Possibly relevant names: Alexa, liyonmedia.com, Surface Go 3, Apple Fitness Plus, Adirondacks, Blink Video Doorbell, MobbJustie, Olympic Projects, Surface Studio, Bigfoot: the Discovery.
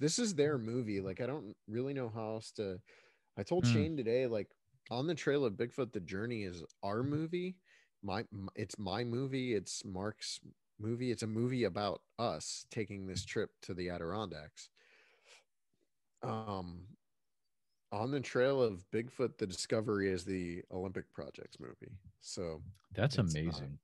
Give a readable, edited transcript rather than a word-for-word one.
This is their movie. Like, I don't really know how else to. I told Shane today, like, On the Trail of Bigfoot, The Journey is our movie. It's my movie. It's Mark's movie. It's a movie about us taking this trip to the Adirondacks. On the Trail of Bigfoot, The Discovery is the Olympic Projects movie. So that's amazing.